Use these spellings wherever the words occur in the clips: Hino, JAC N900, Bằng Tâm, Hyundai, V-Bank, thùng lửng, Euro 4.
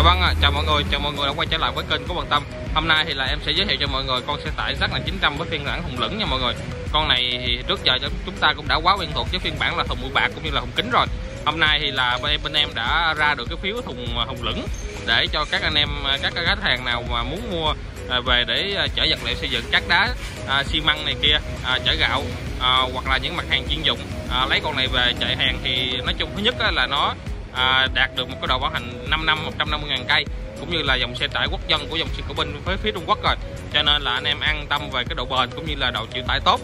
Dạ vâng ạ, chào mọi người, đã quay trở lại với kênh của Bằng Tâm. Hôm nay thì là em sẽ giới thiệu cho mọi người con xe tải JAC N900 với phiên bản thùng lửng nha mọi người. Con này thì trước giờ chúng ta cũng đã quá quen thuộc với phiên bản là thùng mười bạc cũng như là thùng kính rồi. Hôm nay thì là bên em đã ra được cái phiếu thùng lửng để cho các anh em, các khách hàng nào mà muốn mua về để chở vật liệu xây dựng, cát đá, xi măng này kia, chở gạo hoặc là những mặt hàng chuyên dụng. Lấy con này về chạy hàng thì nói chung thứ nhất là nó đạt được một cái độ bảo hành 5 năm 150.000 cây, cũng như là dòng xe tải quốc dân của dòng xe của bên phía Trung Quốc rồi, cho nên là anh em an tâm về cái độ bền cũng như là độ chịu tải tốt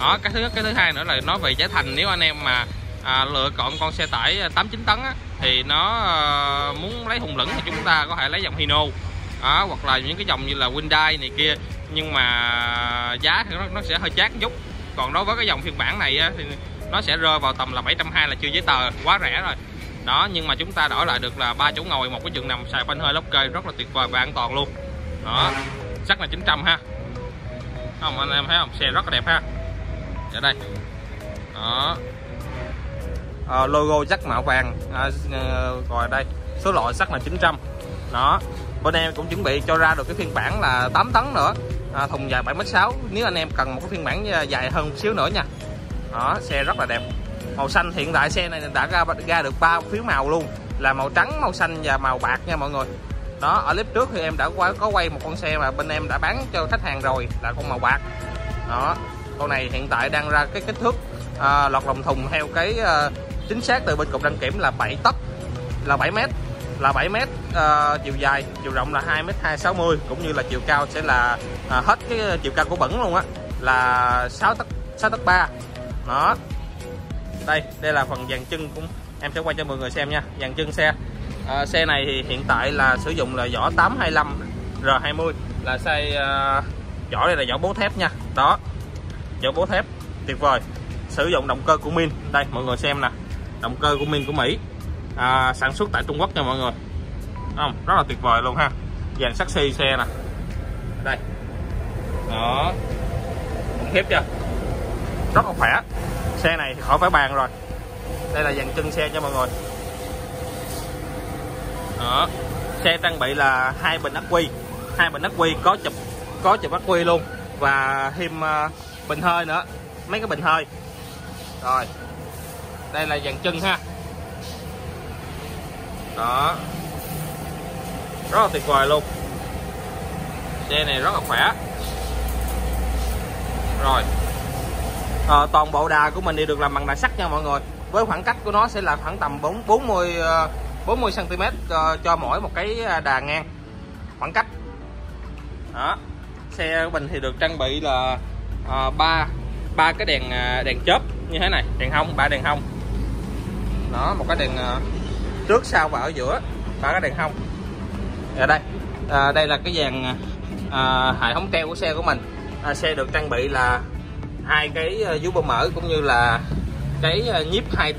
đó. Cái thứ hai nữa là nói về giá thành. Nếu anh em mà lựa chọn con xe tải 8-9 tấn á, thì nó muốn lấy thùng lửng thì chúng ta có thể lấy dòng Hino đó, hoặc là những cái dòng như là Hyundai này kia, nhưng mà giá thì nó sẽ hơi chát chút. Còn đối với cái dòng phiên bản này á, thì nó sẽ rơi vào tầm là 720 là chưa giấy tờ, quá rẻ rồi đó. Nhưng mà chúng ta đổi lại được là 3 chỗ ngồi, một cái giường nằm, xài phanh hơi, lốc kê, rất là tuyệt vời và an toàn luôn đó. JAC là 900 ha, không anh em thấy không, xe rất là đẹp ha. Ở đây đó, logo JAC màu vàng rồi. Đây số loại JAC là 900 đó. Bên em cũng chuẩn bị cho ra được cái phiên bản là 8 tấn nữa, thùng dài 7,6 m. Nếu anh em cần một cái phiên bản dài hơn một xíu nữa nha. Đó, xe rất là đẹp. Màu xanh, hiện tại xe này đã ra được 3 phiếu màu luôn, là màu trắng, màu xanh và màu bạc nha mọi người. Đó, ở clip trước thì em đã có quay một con xe mà bên em đã bán cho khách hàng rồi, là con màu bạc. Đó, con này hiện tại đang ra cái kích thước lọt lòng thùng theo cái chính xác từ bên cục đăng kiểm là 7 tấc, là 7 m, là 7 m, chiều dài, chiều rộng là 2,260 m, cũng như là chiều cao sẽ là hết cái chiều cao của bẩn luôn á, là 6 tấc 3 đó. Đây là phần dàn chân, cũng em sẽ quay cho mọi người xem nha. Dàn chân xe, xe này thì hiện tại là sử dụng là vỏ 825 R20, là size vỏ đây là vỏ bố thép nha. Đó, vỏ bố thép tuyệt vời, sử dụng động cơ của Min. Đây mọi người xem nè, động cơ của Min của Mỹ, sản xuất tại Trung Quốc nha mọi người. Không, rất là tuyệt vời luôn ha. Dàn saxi xe nè, đây đó, khủng khiếp chưa, rất là khỏe. Xe này thì khỏi phải bàn rồi. Đây là dàn chân xe cho mọi người. Đó, xe trang bị là 2 bình ắc quy, có chụp ắc quy luôn, và thêm bình hơi nữa, mấy cái bình hơi. Rồi, đây là dàn chân ha. Đó, rất là tuyệt vời luôn. Xe này rất là khỏe. Rồi, toàn bộ đà của mình thì được làm bằng đà sắt nha mọi người. Với khoảng cách của nó sẽ là khoảng tầm 40 cm cho mỗi một cái đà ngang khoảng cách. Đó, xe của mình thì được trang bị là 3 cái đèn chớp như thế này, đèn hông, 3 đèn hông. Đó, một cái đèn trước sau và ở giữa, 3 cái đèn hông. Ở đây, đây là cái dàn hệ thống treo của xe của mình. Xe được trang bị là 2 cái vú bơm mở, cũng như là cái nhíp 2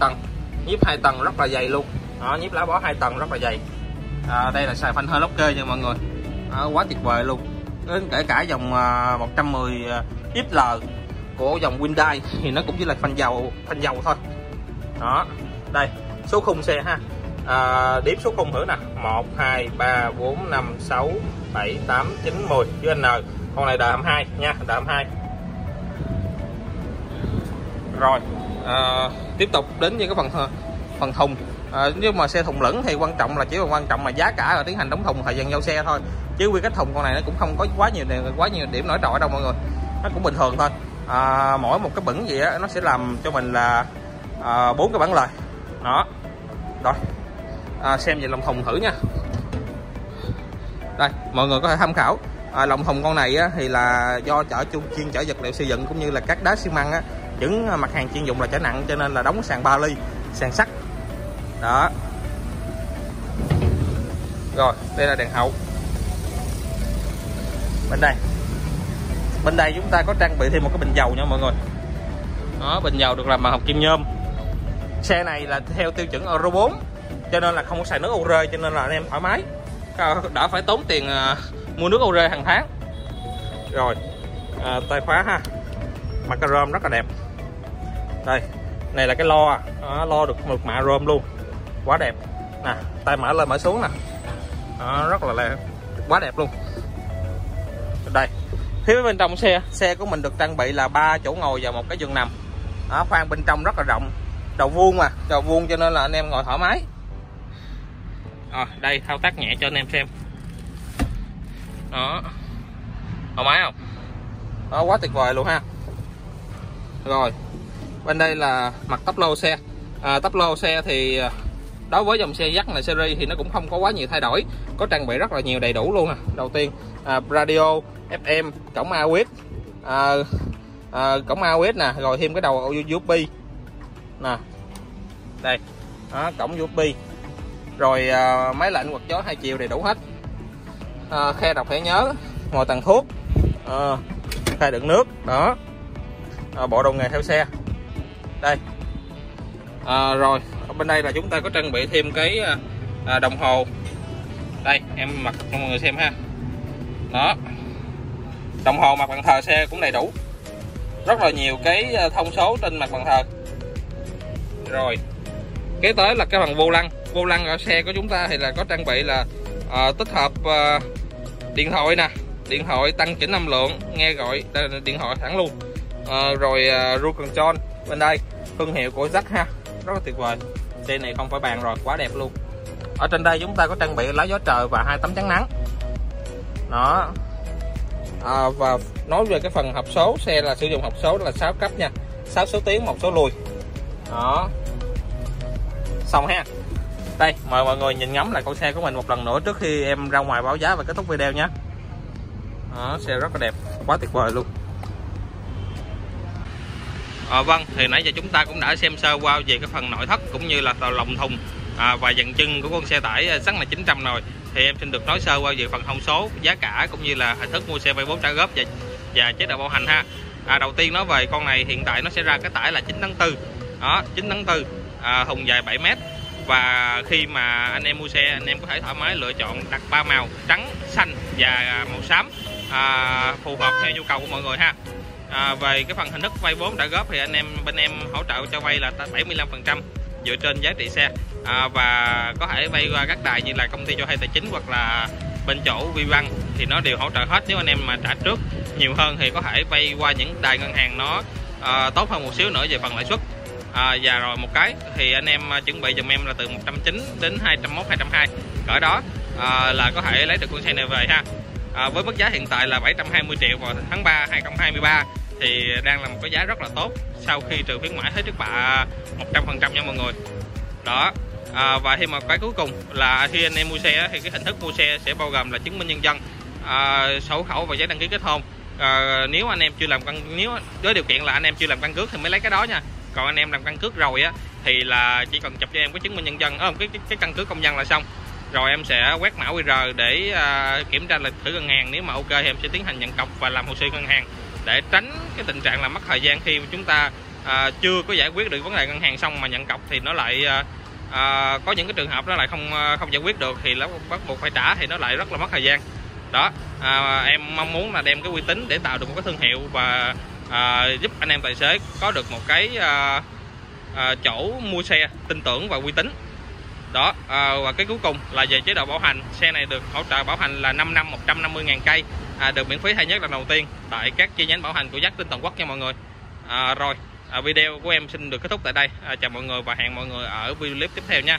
tầng, rất là dày luôn. Đó, nhíp lá bó 2 tầng rất là dày. Đây là xài phanh hơi lốc kê nha mọi người. Quá tuyệt vời luôn. Đến kể cả dòng 110XL của dòng Hyundai thì nó cũng chỉ là phanh dầu thôi. Đó, đây số khung xe ha. Điểm số khung thử nè, 1 2 3 4 5 6 7 8 9 10 chứ anh N. Con này đời 22 nha, đời 22. Rồi, tiếp tục đến với cái phần thùng. Nhưng mà xe thùng lửng thì chỉ là quan trọng là giá cả và tiến hành đóng thùng, thời gian giao xe thôi, chứ quy cách thùng con này nó cũng không có quá nhiều điểm nổi trội đâu mọi người, nó cũng bình thường thôi. Mỗi một cái bẩn gì á, nó sẽ làm cho mình là 4 cái bản lề đó. Rồi, xem về lòng thùng thử nha. Đây mọi người có thể tham khảo. Lòng thùng con này á, thì là do chuyên chở vật liệu xây dựng cũng như là cát đá xi măng á, những mặt hàng chuyên dụng là chở nặng, cho nên là đóng sàn 3 ly, sàn sắt đó. Rồi, đây là đèn hậu. Bên đây chúng ta có trang bị thêm một cái bình dầu nha mọi người. Đó, bình dầu được làm bằng hợp kim nhôm. Xe này là theo tiêu chuẩn Euro 4, cho nên là không có xài nước ure, cho nên là anh em thoải mái, đã phải tốn tiền mua nước ure hàng tháng. Rồi, tay khóa ha, mặt cà rôm rất là đẹp. Đây, này là cái loa, lo được mạ rôm luôn, quá đẹp nè. Tay mở lên mở xuống nè, Đó, rất là quá đẹp luôn. Đây, phía bên trong xe của mình được trang bị là 3 chỗ ngồi và một cái giường nằm. Đó, khoang bên trong rất là rộng, đầu vuông mà, đầu vuông cho nên là anh em ngồi thoải mái. À, đây thao tác nhẹ cho anh em xem. Đó, thoải mái không? Đó, quá tuyệt vời luôn ha. Rồi, bên đây là mặt tắp lô xe. Tắp lô xe thì đối với dòng xe JAC này series thì nó cũng không có quá nhiều thay đổi, có trang bị rất là nhiều đầy đủ luôn nè. Đầu tiên radio FM, cổng AUX, cổng AUX nè, rồi thêm cái đầu USB nè, đây đó, cổng USB, rồi máy lạnh quạt gió 2 chiều đầy đủ hết, khe đọc thẻ nhớ, ngồi tầng thuốc, khay đựng nước đó, bộ đồ nghề theo xe đây. Rồi bên đây là chúng ta có trang bị thêm cái đồng hồ đây, em mặc cho mọi người xem ha. Đó, đồng hồ mặt bàn thờ xe cũng đầy đủ, rất là nhiều cái thông số trên mặt bàn thờ. Rồi kế tới là cái phần vô lăng. Vô lăng ở xe của chúng ta thì là có trang bị là tích hợp điện thoại nè, điện thoại tăng chỉnh âm lượng, nghe gọi điện thoại thẳng luôn, rồi cruise control. Bên đây thương hiệu của JAC ha, rất là tuyệt vời, xe này không phải bàn rồi, quá đẹp luôn. Ở trên đây chúng ta có trang bị lá gió trời và 2 tấm chắn nắng đó. Và nói về cái phần hộp số, xe là sử dụng hộp số là 6 cấp nha, 6 số tiến, 1 số lùi đó. Xong ha. Đây, mời mọi người nhìn ngắm lại con xe của mình một lần nữa trước khi em ra ngoài báo giá và kết thúc video nhé. Đó, xe rất là đẹp, quá tuyệt vời luôn. Vâng, thì nãy giờ chúng ta cũng đã xem sơ qua về cái phần nội thất cũng như là lòng thùng và dàn chân của con xe tải JAC N900 rồi. Thì em xin được nói sơ qua về phần thông số, giá cả cũng như là hình thức mua xe vay vốn trả góp và chế độ bảo hành ha. Đầu tiên nói về con này, hiện tại nó sẽ ra cái tải là 9 tháng 4. Đó, 9 tháng 4, thùng dài 7 mét. Và khi mà anh em mua xe, anh em có thể thoải mái lựa chọn đặt 3 màu trắng, xanh và màu xám, phù hợp theo nhu cầu của mọi người ha. Về cái phần hình thức vay vốn trả góp thì anh em bên em hỗ trợ cho vay là 75% dựa trên giá trị xe, và có thể vay qua các đài như là công ty cho thuê tài chính hoặc là bên chỗ V-Bank thì nó đều hỗ trợ hết. Nếu anh em mà trả trước nhiều hơn thì có thể vay qua những đài ngân hàng nó tốt hơn một xíu nữa về phần lãi suất. Và rồi một cái thì anh em chuẩn bị dùm em là từ 190 đến 201, 202 cỡ đó là có thể lấy được con xe này về ha. Với mức giá hiện tại là 720 triệu vào tháng 3 2023 thì đang là một cái giá rất là tốt sau khi trừ khuyến mãi hết trước bạ 100% nha mọi người. Đó, và thêm một cái cuối cùng là khi anh em mua xe thì cái hình thức mua xe sẽ bao gồm là chứng minh nhân dân, sổ khẩu và giấy đăng ký kết hôn. Nếu anh em chưa làm nếu với điều kiện là anh em chưa làm căn cước thì mới lấy cái đó nha. Còn anh em làm căn cước rồi á thì là chỉ cần chụp cho em cái chứng minh nhân dân, cái căn cước công dân là xong. Rồi em sẽ quét mã QR để kiểm tra lịch thử ngân hàng, nếu mà ok thì em sẽ tiến hành nhận cọc và làm hồ sơ ngân hàng để tránh cái tình trạng là mất thời gian khi chúng ta chưa có giải quyết được vấn đề ngân hàng xong mà nhận cọc thì nó lại có những cái trường hợp nó lại không giải quyết được thì nó bắt buộc phải trả thì nó lại rất là mất thời gian. Đó, em mong muốn là đem cái uy tín để tạo được một cái thương hiệu và giúp anh em tài xế có được một cái chỗ mua xe tin tưởng và uy tín. Đó, và cái cuối cùng là về chế độ bảo hành. Xe này được hỗ trợ bảo hành là 5 năm 150.000 cây, được miễn phí thay nhất lần đầu tiên tại các chi nhánh bảo hành của JAC trên toàn quốc nha mọi người. Rồi, video của em xin được kết thúc tại đây. Chào mọi người và hẹn mọi người ở video clip tiếp theo nha.